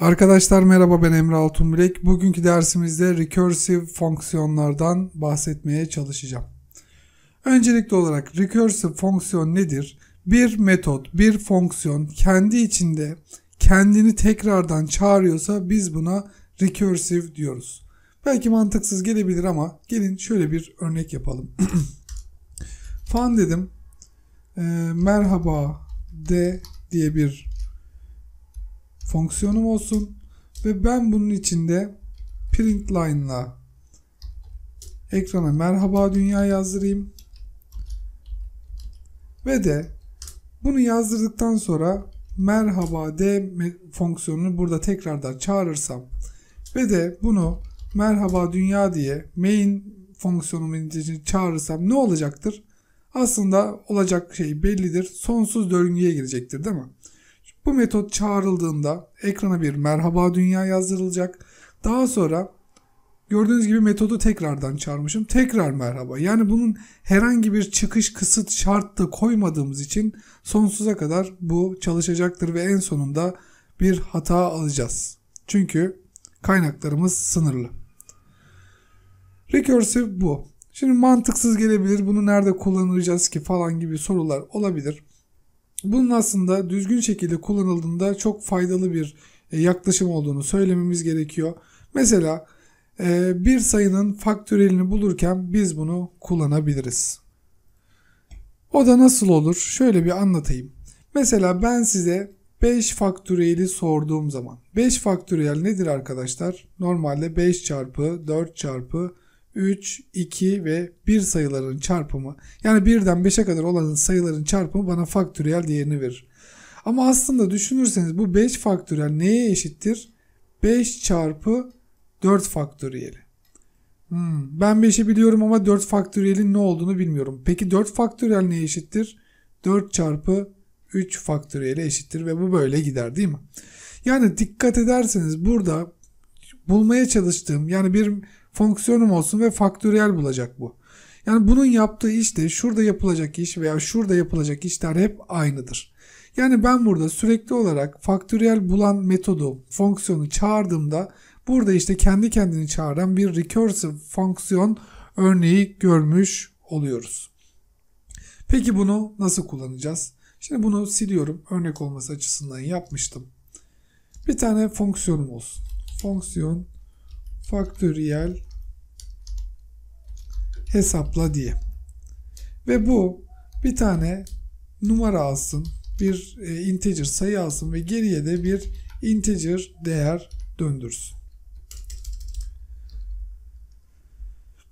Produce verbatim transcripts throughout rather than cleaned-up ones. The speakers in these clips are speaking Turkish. Arkadaşlar merhaba, ben Emre Altunbilek. Bugünkü dersimizde recursive fonksiyonlardan bahsetmeye çalışacağım. Öncelikli olarak recursive fonksiyon nedir? Bir metot, bir fonksiyon kendi içinde kendini tekrardan çağırıyorsa biz buna recursive diyoruz. Belki mantıksız gelebilir ama gelin şöyle bir örnek yapalım. Fan dedim. E, merhaba de diye bir fonksiyonum olsun ve ben bunun içinde print line'la ekrana merhaba dünya yazdırayım ve de bunu yazdırdıktan sonra merhaba de fonksiyonunu burada tekrardan çağırırsam ve de bunu merhaba dünya diye main fonksiyonumun içine çağırırsam ne olacaktır? Aslında olacak şey bellidir. Sonsuz döngüye girecektir, değil mi? Bu metot çağrıldığında ekrana bir merhaba dünya yazdırılacak. Daha sonra gördüğünüz gibi metodu tekrardan çağırmışım. Tekrar merhaba. Yani bunun herhangi bir çıkış kısıt şart da koymadığımız için sonsuza kadar bu çalışacaktır ve en sonunda bir hata alacağız. Çünkü kaynaklarımız sınırlı. Recursive bu. Şimdi mantıksız gelebilir. Bunu nerede kullanacağız ki falan gibi sorular olabilir. Bunun aslında düzgün şekilde kullanıldığında çok faydalı bir yaklaşım olduğunu söylememiz gerekiyor. Mesela bir sayının faktörelini bulurken biz bunu kullanabiliriz. O da nasıl olur? Şöyle bir anlatayım. Mesela ben size beş faktöriyeli sorduğum zaman. beş faktöriyel nedir arkadaşlar? Normalde beş çarpı dört çarpı üç, iki ve bir sayıların çarpımı, yani birden beşe kadar olan sayıların çarpımı bana faktöriyel değerini verir. Ama aslında düşünürseniz bu beş faktöriyel neye eşittir? beş çarpı dört faktöriyeli. Hmm, ben beşi biliyorum ama dört faktöriyelin ne olduğunu bilmiyorum. Peki dört faktöriyel neye eşittir? dört çarpı üç faktöriyeli eşittir ve bu böyle gider, değil mi? Yani dikkat ederseniz burada bulmaya çalıştığım, yani bir fonksiyonum olsun ve faktöriyel bulacak bu. Yani bunun yaptığı iş de şurada yapılacak iş veya şurada yapılacak işler hep aynıdır. Yani ben burada sürekli olarak faktöriyel bulan metodu, fonksiyonu çağırdığımda burada işte kendi kendini çağıran bir recursive fonksiyon örneği görmüş oluyoruz. Peki bunu nasıl kullanacağız? Şimdi bunu siliyorum. Örnek olması açısından yapmıştım. Bir tane fonksiyonum olsun. Fonksiyon faktöriyel hesapla diye. Ve bu bir tane numara alsın, bir e, integer sayı alsın ve geriye de bir integer değer döndürsün.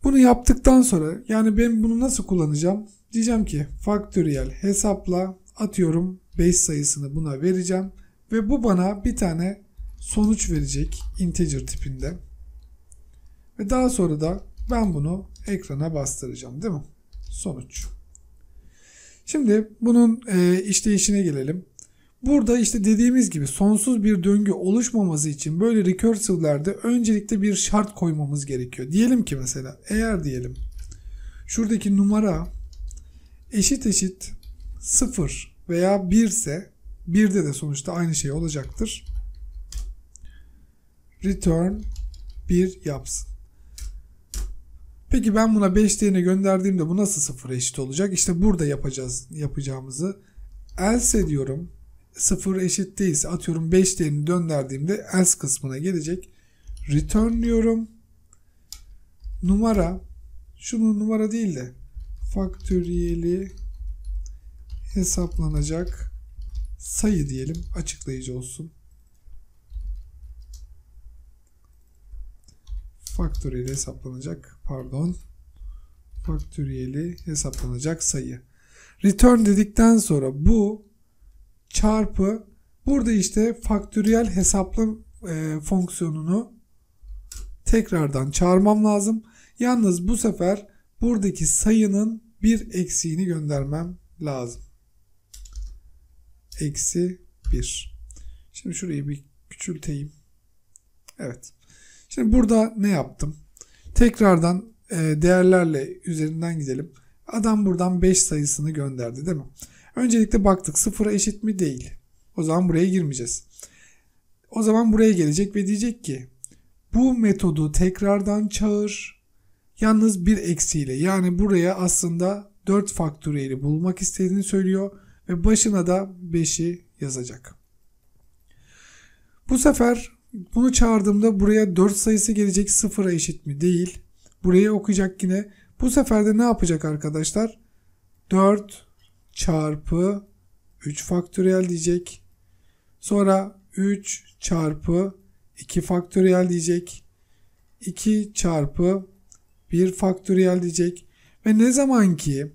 Bunu yaptıktan sonra, yani ben bunu nasıl kullanacağım? Diyeceğim ki faktöriyel hesapla, atıyorum beş sayısını buna vereceğim ve bu bana bir tane sonuç verecek integer tipinde. Ve daha sonra da ben bunu ekrana bastıracağım, değil mi? Sonuç. Şimdi bunun e, işleyişine gelelim. Burada işte dediğimiz gibi sonsuz bir döngü oluşmaması için böyle recursive'lerde öncelikle bir şart koymamız gerekiyor. Diyelim ki mesela eğer diyelim şuradaki numara eşit eşit sıfır veya bir ise, birde de sonuçta aynı şey olacaktır. Return bir yapsın. Peki ben buna beş değerini gönderdiğimde bu nasıl sıfıra eşit olacak? İşte burada yapacağız yapacağımızı. Else diyorum, sıfır eşit değilse, atıyorum beş değerini gönderdiğimde else kısmına gelecek. Return diyorum. Numara, şunun numara değil de faktöriyeli hesaplanacak sayı diyelim, açıklayıcı olsun. Faktöriyeli hesaplanacak, pardon, faktöriyeli hesaplanacak sayı. Return dedikten sonra bu çarpı, burada işte faktöriyel hesapla e, fonksiyonunu tekrardan çağırmam lazım. Yalnız bu sefer buradaki sayının bir eksiğini göndermem lazım. Eksi bir. Şimdi şurayı bir küçülteyim. Evet. Şimdi burada ne yaptım? Tekrardan değerlerle üzerinden gidelim. Adam buradan beş sayısını gönderdi, değil mi? Öncelikle baktık sıfıra eşit mi? Değil. O zaman buraya girmeyeceğiz. O zaman buraya gelecek ve diyecek ki bu metodu tekrardan çağır. Yalnız bir eksiyle, yani buraya aslında dört faktöriyeli bulmak istediğini söylüyor ve başına da beşi yazacak. Bu sefer bunu çağırdığımda buraya dört sayısı gelecek, sıfıra eşit mi değil. Burayı okuyacak yine. Bu sefer de ne yapacak arkadaşlar? dört çarpı üç faktöriyel diyecek. Sonra üç çarpı iki faktöriyel diyecek. iki çarpı bir faktöriyel diyecek. Ve ne zaman ki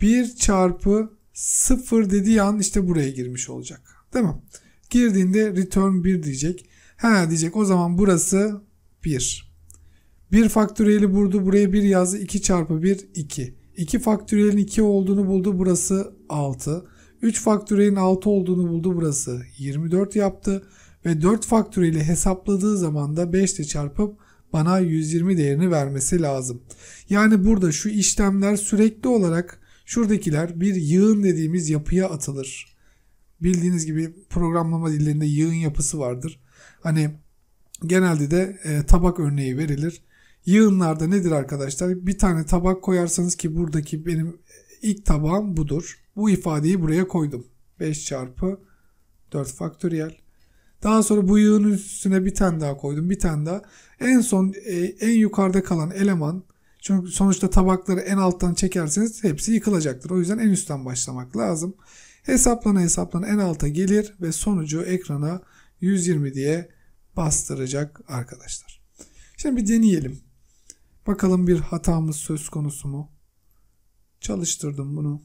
bir çarpı sıfır dediği an işte buraya girmiş olacak. Değil mi? Girdiğinde return bir diyecek. Ha diyecek, o zaman burası bir. bir faktöriyeli buldu, buraya bir yazdı. iki çarpı bir iki. iki faktöriyelin iki olduğunu buldu, burası altı. üç faktöriyelin altı olduğunu buldu, burası yirmi dört yaptı. Ve dört faktöriyeli hesapladığı zaman da beş ile çarpıp bana yüz yirmi değerini vermesi lazım. Yani burada şu işlemler sürekli olarak şuradakiler bir yığın dediğimiz yapıya atılır. Bildiğiniz gibi programlama dillerinde yığın yapısı vardır. Hani genelde de e, tabak örneği verilir. Yığınlarda nedir arkadaşlar? Bir tane tabak koyarsanız, ki buradaki benim ilk tabağım budur. Bu ifadeyi buraya koydum. beş çarpı dört faktöriyel. Daha sonra bu yığının üstüne bir tane daha koydum. Bir tane daha. En son e, en yukarıda kalan eleman. Çünkü sonuçta tabakları en alttan çekerseniz hepsi yıkılacaktır. O yüzden en üstten başlamak lazım. Hesaplana hesaplana en alta gelir ve sonucu ekrana yüz yirmi diye bastıracak arkadaşlar. Şimdi bir deneyelim. Bakalım bir hatamız söz konusu mu? Çalıştırdım bunu.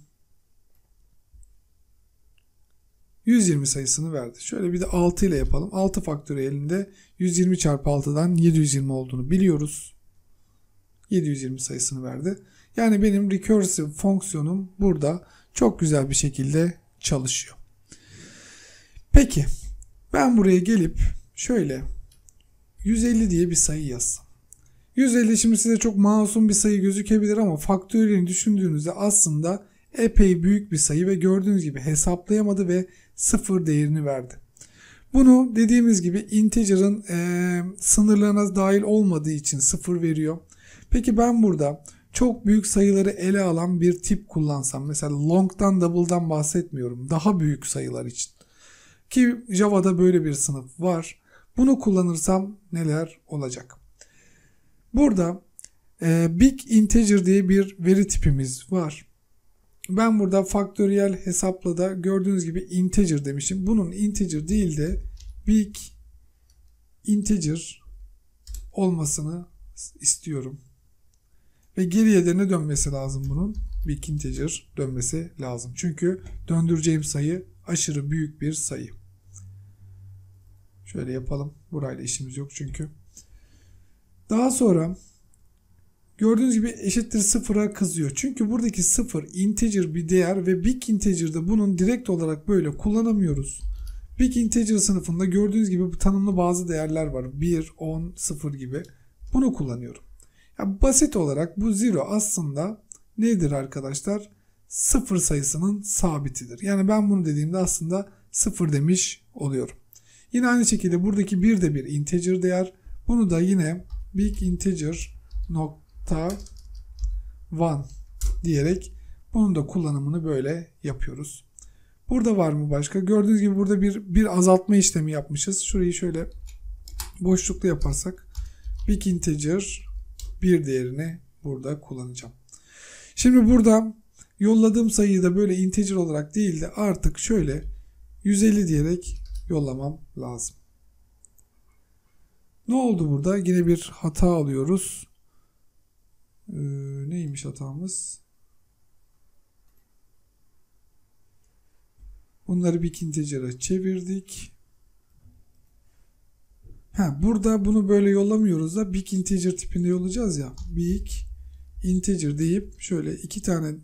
yüz yirmi sayısını verdi. Şöyle bir de altı ile yapalım. altı faktöriyelinde yüz yirmi çarpı altıdan yedi yüz yirmi olduğunu biliyoruz. yedi yüz yirmi sayısını verdi. Yani benim recursive fonksiyonum burada çok güzel bir şekilde çalışıyor. Peki ben buraya gelip şöyle yüz elli diye bir sayı yazsam. yüz elli şimdi size çok masum bir sayı gözükebilir ama faktöriyelini düşündüğünüzde aslında epey büyük bir sayı ve gördüğünüz gibi hesaplayamadı ve sıfır değerini verdi. Bunu dediğimiz gibi integer'ın e, sınırlarına dahil olmadığı için sıfır veriyor. Peki ben burada çok büyük sayıları ele alan bir tip kullansam, mesela long'dan double'dan bahsetmiyorum, daha büyük sayılar için, ki Java'da böyle bir sınıf var, bunu kullanırsam neler olacak? Burada e, BigInteger diye bir veri tipimiz var. Ben burada faktöriyel hesapla da gördüğünüz gibi integer demişim. Bunun integer değil de BigInteger olmasını istiyorum. Ve geriye de ne dönmesi lazım bunun? BigInteger dönmesi lazım. Çünkü döndüreceğim sayı aşırı büyük bir sayı. Şöyle yapalım. Burayla işimiz yok çünkü. Daha sonra gördüğünüz gibi eşittir sıfıra kızıyor. Çünkü buradaki sıfır integer bir değer ve BigInteger'da bunun direkt olarak böyle kullanamıyoruz. BigInteger sınıfında gördüğünüz gibi bu tanımlı bazı değerler var. bir, on, sıfır gibi. Bunu kullanıyorum. Ya basit olarak bu zero aslında nedir arkadaşlar? Sıfır sayısının sabitidir. Yani ben bunu dediğimde aslında sıfır demiş oluyorum. Yine aynı şekilde buradaki bir de bir integer değer. Bunu da yine BigInteger nokta one diyerek bunun da kullanımını böyle yapıyoruz. Burada var mı başka? Gördüğünüz gibi burada bir, bir azaltma işlemi yapmışız. Şurayı şöyle boşluklu yaparsak BigInteger bir değerini burada kullanacağım. Şimdi burada yolladığım sayıyı da böyle integer olarak değil de artık şöyle yüz elli diyerek yollamam lazım. Ne oldu burada? Yine bir hata alıyoruz. Ee, neymiş hatamız? Bunları bir integer'a çevirdik. Ha, burada bunu böyle yollamıyoruz da big integer tipinde yollayacağız ya. Big integer deyip şöyle iki tane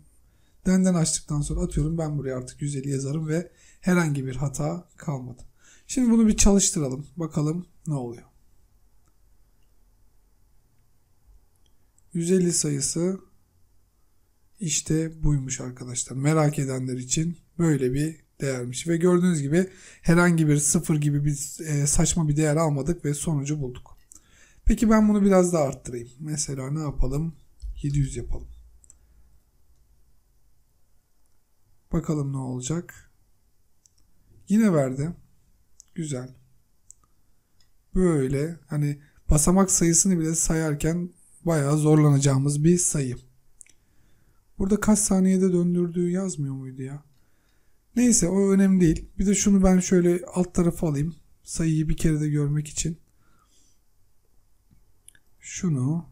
denden açtıktan sonra atıyorum ben buraya artık yüz elli yazarım ve herhangi bir hata kalmadı. Şimdi bunu bir çalıştıralım. Bakalım ne oluyor. yüz elli sayısı işte buymuş arkadaşlar. Merak edenler için böyle bir değermiş. Ve gördüğünüz gibi herhangi bir sıfır gibi bir saçma bir değer almadık ve sonucu bulduk. Peki ben bunu biraz daha arttırayım. Mesela ne yapalım? yedi yüz yapalım. Bakalım ne olacak. Yine verdi. Güzel. Böyle hani basamak sayısını bile sayarken bayağı zorlanacağımız bir sayı. Burada kaç saniyede döndürdüğü yazmıyor muydu ya? Neyse o önemli değil. Bir de şunu ben şöyle alt tarafa alayım. Sayıyı bir kere de görmek için. Şunu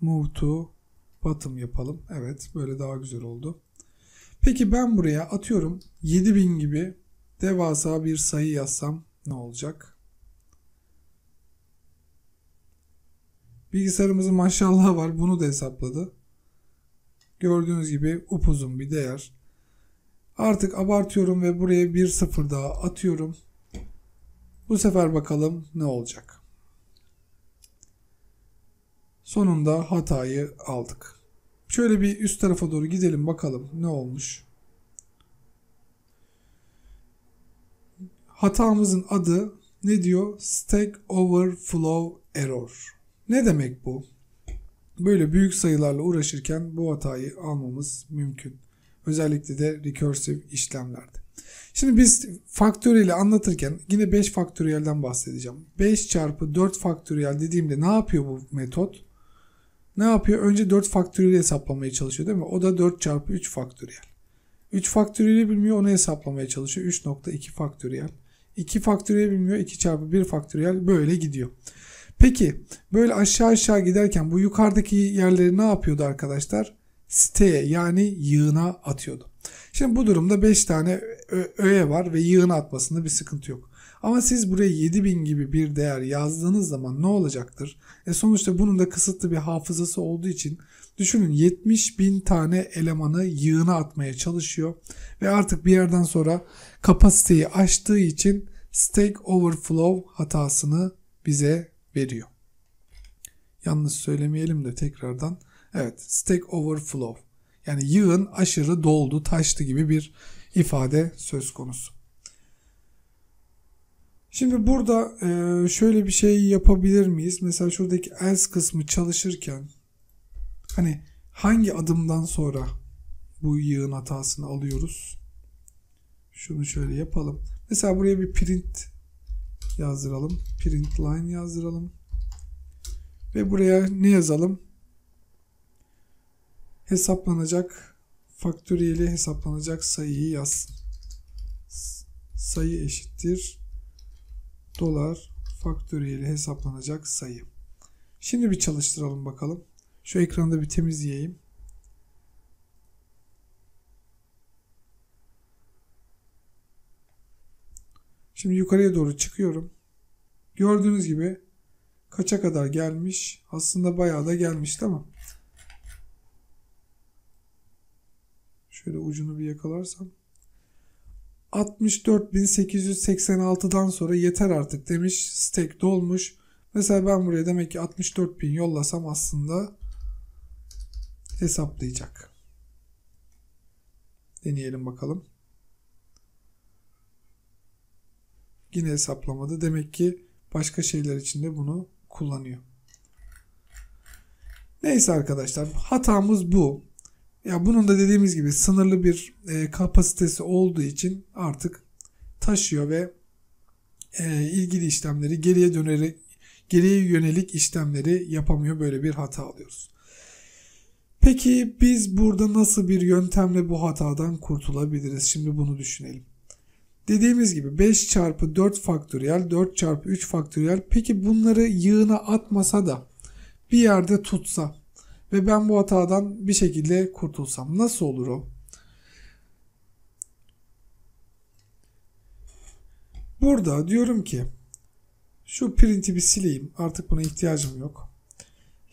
move to bottom yapalım. Evet böyle daha güzel oldu. Peki ben buraya atıyorum yedi bin gibi devasa bir sayı yazsam ne olacak? Bilgisayarımızın maşallahı var. Bunu da hesapladı. Gördüğünüz gibi upuzun bir değer. Artık abartıyorum ve buraya bir sıfır daha atıyorum. Bu sefer bakalım ne olacak. Sonunda hatayı aldık. Şöyle bir üst tarafa doğru gidelim bakalım ne olmuş. Hatamızın adı ne diyor? Stack Overflow Error. Ne demek bu? Böyle büyük sayılarla uğraşırken bu hatayı almamız mümkün. Özellikle de recursive işlemlerde. Şimdi biz faktöriyeli anlatırken yine beş faktöriyelden bahsedeceğim. beş çarpı dört faktöriyel dediğimde ne yapıyor bu metot? Ne yapıyor? Önce dört faktöriyeli hesaplamaya çalışıyor değil mi? O da dört çarpı üç faktöriyel. üç faktöriyeli bilmiyor, onu hesaplamaya çalışıyor. üç nokta iki faktöriyel. iki faktöriyel bilmiyor. iki çarpı bir faktöriyel, böyle gidiyor. Peki böyle aşağı aşağı giderken bu yukarıdaki yerleri ne yapıyordu arkadaşlar? Siteye yani yığına atıyordu. Şimdi bu durumda beş tane öğe var ve yığına atmasında bir sıkıntı yok. Ama siz buraya yedi bin gibi bir değer yazdığınız zaman ne olacaktır? E sonuçta bunun da kısıtlı bir hafızası olduğu için düşünün yetmiş bin tane elemanı yığına atmaya çalışıyor. Ve artık bir yerden sonra kapasiteyi aştığı için Stack Overflow hatasını bize veriyor. Yalnız söylemeyelim de tekrardan. Evet, Stack Overflow. Yani yığın aşırı doldu, taştı gibi bir ifade söz konusu. Şimdi burada şöyle bir şey yapabilir miyiz? Mesela şuradaki else kısmı çalışırken hani hangi adımdan sonra bu yığın hatasını alıyoruz? Şunu şöyle yapalım. Mesela buraya bir print yazdıralım. Print line yazdıralım. Ve buraya ne yazalım? Hesaplanacak faktöriyeli hesaplanacak sayıyı yazsın. Sayı eşittir dolar faktöriyeli hesaplanacak sayı. Şimdi bir çalıştıralım bakalım. Şu ekranda bir temizleyeyim. Şimdi yukarıya doğru çıkıyorum. Gördüğünüz gibi kaça kadar gelmiş? Aslında bayağı da gelmişti ama. Şöyle ucunu bir yakalarsam. altmış dört bin sekiz yüz seksen altı'dan sonra yeter artık demiş. Stack dolmuş. Mesela ben buraya demek ki altmış dört bin yollasam aslında hesaplayacak. Deneyelim bakalım. Yine hesaplamadı. Demek ki başka şeyler için de bunu kullanıyor. Neyse arkadaşlar, hatamız bu. Ya bunun da dediğimiz gibi sınırlı bir e, kapasitesi olduğu için artık taşıyor ve e, ilgili işlemleri geriye dönerek geriye yönelik işlemleri yapamıyor. Böyle bir hata alıyoruz. Peki biz burada nasıl bir yöntemle bu hatadan kurtulabiliriz? Şimdi bunu düşünelim. Dediğimiz gibi beş çarpı dört faktöriyel, dört çarpı üç faktöriyel. Peki bunları yığına atmasa da bir yerde tutsa ve ben bu hatadan bir şekilde kurtulsam nasıl olur o? Burada diyorum ki şu print'i bir sileyim. Artık buna ihtiyacım yok.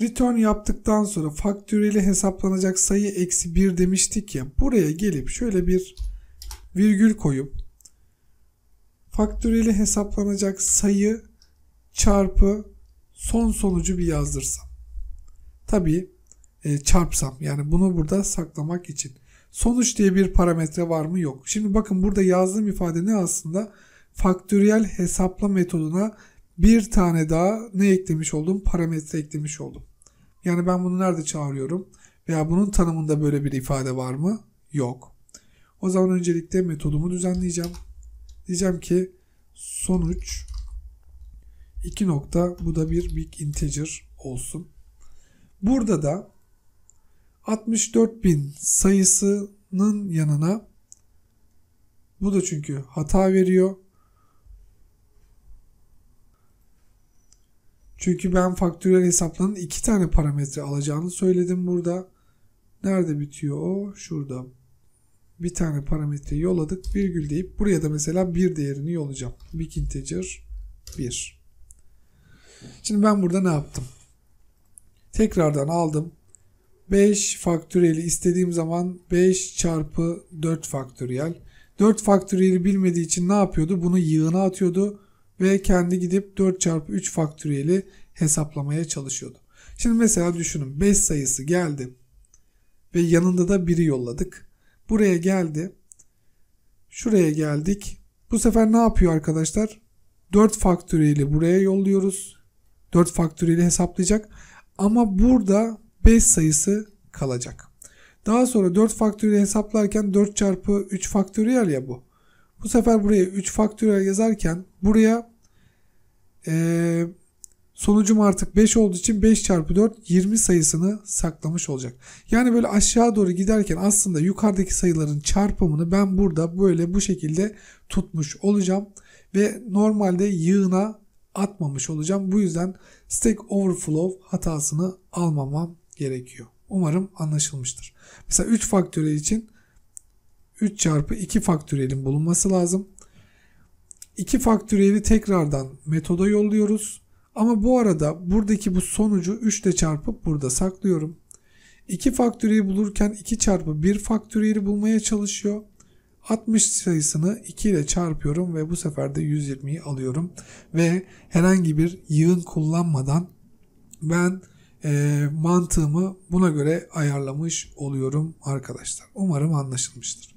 Return yaptıktan sonra faktöriyeli hesaplanacak sayı eksi bir demiştik ya. Buraya gelip şöyle bir virgül koyup faktöriyeli hesaplanacak sayı çarpı son sonucu bir yazdırsam. Tabii çarpsam yani bunu burada saklamak için. Sonuç diye bir parametre var mı? Yok. Şimdi bakın burada yazdığım ifade ne aslında? Faktöriyel hesapla metoduna bir tane daha ne eklemiş oldum? Parametre eklemiş oldum. Yani ben bunu nerede çağırıyorum? Veya bunun tanımında böyle bir ifade var mı? Yok. O zaman öncelikle metodumu düzenleyeceğim. Diyeceğim ki sonuç iki nokta, bu da bir big integer olsun. Burada da altmış dört bin sayısının yanına, bu da çünkü hata veriyor. Çünkü ben faktöriyel hesaplanın iki tane parametre alacağını söyledim burada. Nerede bitiyor o? Şurada. Bir tane parametreyi yolladık. Virgül deyip buraya da mesela bir değerini yollayacağım. Big integer bir. Şimdi ben burada ne yaptım? Tekrardan aldım. beş faktöriyeli istediğim zaman beş çarpı dört faktöriyel. dört faktöriyeli bilmediği için ne yapıyordu? Bunu yığına atıyordu. Ve kendi gidip dört çarpı üç faktöriyeli hesaplamaya çalışıyordu. Şimdi mesela düşünün, beş sayısı geldi. Ve yanında da biri yolladık. Buraya geldi. Şuraya geldik. Bu sefer ne yapıyor arkadaşlar? dört faktöriyeli buraya yolluyoruz. dört faktöriyeli hesaplayacak. Ama burada beş sayısı kalacak. Daha sonra dört faktöriyeli hesaplarken dört çarpı üç faktöriyel ya bu. Bu sefer buraya üç faktöriyel yazarken buraya e, sonucum artık beş olduğu için beş çarpı dört yirmi sayısını saklamış olacak. Yani böyle aşağı doğru giderken aslında yukarıdaki sayıların çarpımını ben burada böyle bu şekilde tutmuş olacağım. Ve normalde yığına atmamış olacağım. Bu yüzden Stack Overflow hatasını almamam gerekiyor. Umarım anlaşılmıştır. Mesela üç faktöriyel için üç çarpı iki faktöriyelin bulunması lazım. iki faktöriyeli tekrardan metoda yolluyoruz. Ama bu arada buradaki bu sonucu üç ile çarpıp burada saklıyorum. iki faktöriyeli bulurken iki çarpı bir faktöriyeli bulmaya çalışıyor. altmış sayısını iki ile çarpıyorum ve bu sefer de yüz yirmiyi alıyorum. Ve herhangi bir yığın kullanmadan ben E, mantığımı buna göre ayarlamış oluyorum arkadaşlar. Umarım anlaşılmıştır.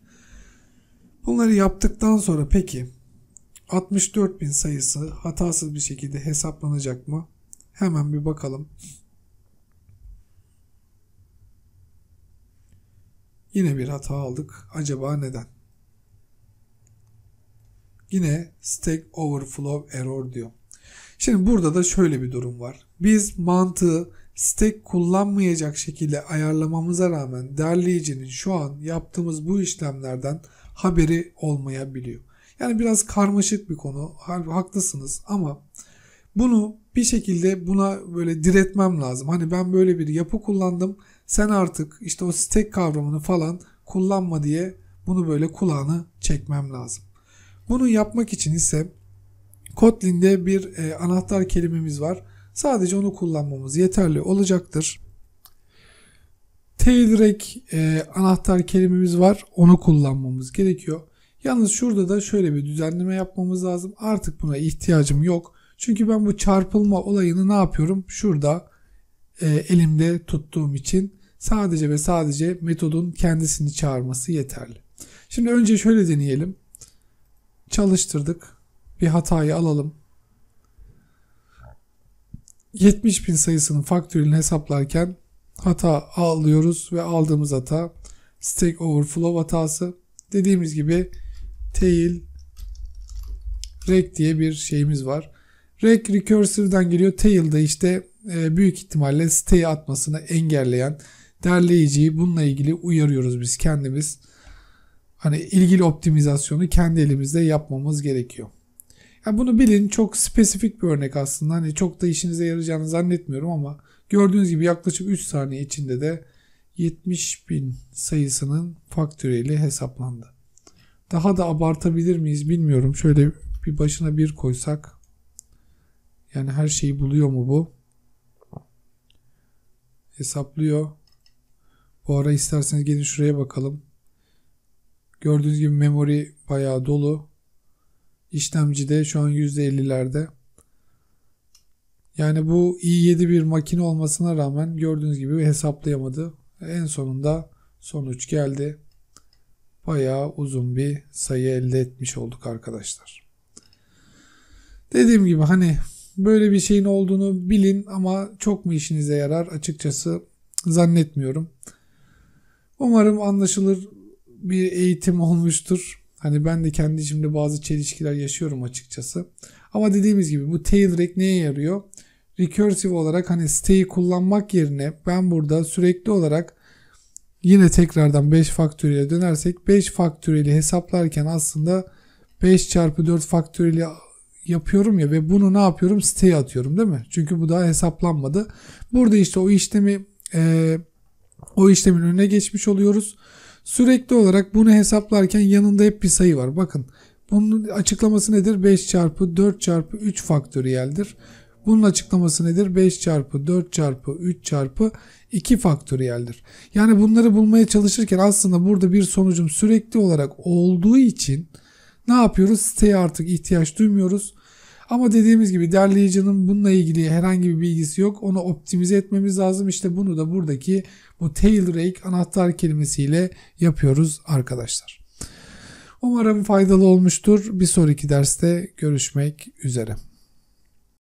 Bunları yaptıktan sonra peki altmış dört bin sayısı hatasız bir şekilde hesaplanacak mı? Hemen bir bakalım. Yine bir hata aldık. Acaba neden? Yine Stack Overflow error diyor. Şimdi burada da şöyle bir durum var. Biz mantığı stack kullanmayacak şekilde ayarlamamıza rağmen derleyicinin şu an yaptığımız bu işlemlerden haberi olmayabiliyor. Yani biraz karmaşık bir konu. Haklısınız ama bunu bir şekilde buna böyle diretmem lazım. Hani ben böyle bir yapı kullandım. Sen artık işte o stack kavramını falan kullanma diye bunu böyle kulağını çekmem lazım. Bunu yapmak için ise Kotlin'de bir e, anahtar kelimemiz var. Sadece onu kullanmamız yeterli olacaktır. Tailrec e, anahtar kelimemiz var. Onu kullanmamız gerekiyor. Yalnız şurada da şöyle bir düzenleme yapmamız lazım. Artık buna ihtiyacım yok. Çünkü ben bu çarpılma olayını ne yapıyorum? Şurada e, elimde tuttuğum için sadece ve sadece metodun kendisini çağırması yeterli. Şimdi önce şöyle deneyelim. Çalıştırdık. Bir hatayı alalım. yetmiş bin sayısının faktöriyelini hesaplarken hata alıyoruz ve aldığımız hata Stack Overflow hatası. Dediğimiz gibi tailrec diye bir şeyimiz var. Rec Recursive'den geliyor. Tail de işte büyük ihtimalle siteye atmasını engelleyen derleyiciyi bununla ilgili uyarıyoruz biz kendimiz. Hani ilgili optimizasyonu kendi elimizde yapmamız gerekiyor. Yani bunu bilin, çok spesifik bir örnek aslında. Hani çok da işinize yarayacağını zannetmiyorum ama gördüğünüz gibi yaklaşık üç saniye içinde de yetmiş bin sayısının faktöriyeli hesaplandı. Daha da abartabilir miyiz bilmiyorum. Şöyle bir başına bir koysak. Yani her şeyi buluyor mu bu? Hesaplıyor. Bu ara isterseniz gelin şuraya bakalım. Gördüğünüz gibi memori bayağı dolu. İşlemci de şu an yüzde ellilerde. Yani bu i yedi bir makine olmasına rağmen gördüğünüz gibi hesaplayamadı. En sonunda sonuç geldi. bayağı uzun bir sayı elde etmiş olduk arkadaşlar. Dediğim gibi hani böyle bir şeyin olduğunu bilin ama çok mu işinize yarar açıkçası zannetmiyorum. Umarım anlaşılır bir eğitim olmuştur. Hani ben de kendi içimde bazı çelişkiler yaşıyorum açıkçası. Ama dediğimiz gibi bu tailrec neye yarıyor? Recursive olarak hani siteyi kullanmak yerine ben burada sürekli olarak yine tekrardan beş faktöriyele dönersek beş faktöriyeli hesaplarken aslında beş çarpı dört faktöriyeli yapıyorum ya ve bunu ne yapıyorum? Siteye atıyorum değil mi? Çünkü bu daha hesaplanmadı. Burada işte o işlemi e, o işlemin önüne geçmiş oluyoruz. Sürekli olarak bunu hesaplarken yanında hep bir sayı var. Bakın bunun açıklaması nedir? beş çarpı dört çarpı üç faktöriyeldir. Bunun açıklaması nedir? beş çarpı dört çarpı üç çarpı iki faktöriyeldir. Yani bunları bulmaya çalışırken aslında burada bir sonucum sürekli olarak olduğu için ne yapıyoruz? Siteye artık ihtiyaç duymuyoruz. Ama dediğimiz gibi derleyicinin bununla ilgili herhangi bir bilgisi yok. Onu optimize etmemiz lazım. İşte bunu da buradaki bu tailrec anahtar kelimesiyle yapıyoruz arkadaşlar. Umarım faydalı olmuştur. Bir sonraki derste görüşmek üzere.